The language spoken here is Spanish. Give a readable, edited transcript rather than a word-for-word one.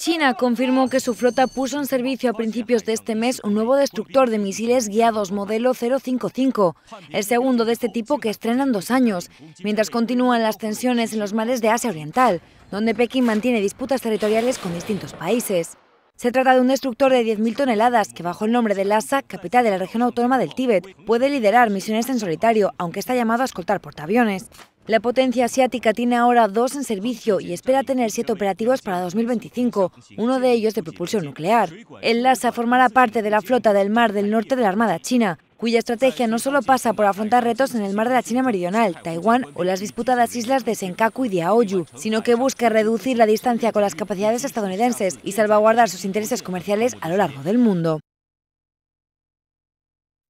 China confirmó que su flota puso en servicio a principios de este mes un nuevo destructor de misiles guiados modelo 055, el segundo de este tipo que estrena en 2 años, mientras continúan las tensiones en los mares de Asia Oriental, donde Pekín mantiene disputas territoriales con distintos países. Se trata de un destructor de 10.000 toneladas que, bajo el nombre de Lhasa, capital de la región autónoma del Tíbet, puede liderar misiones en solitario, aunque está llamado a escoltar portaaviones. La potencia asiática tiene ahora 2 en servicio y espera tener 7 operativos para 2025, uno de ellos de propulsión nuclear. El Lhasa formará parte de la flota del Mar del Norte de la Armada China, cuya estrategia no solo pasa por afrontar retos en el mar de la China Meridional, Taiwán o las disputadas islas de Senkaku y Diaoyu, sino que busca reducir la distancia con las capacidades estadounidenses y salvaguardar sus intereses comerciales a lo largo del mundo.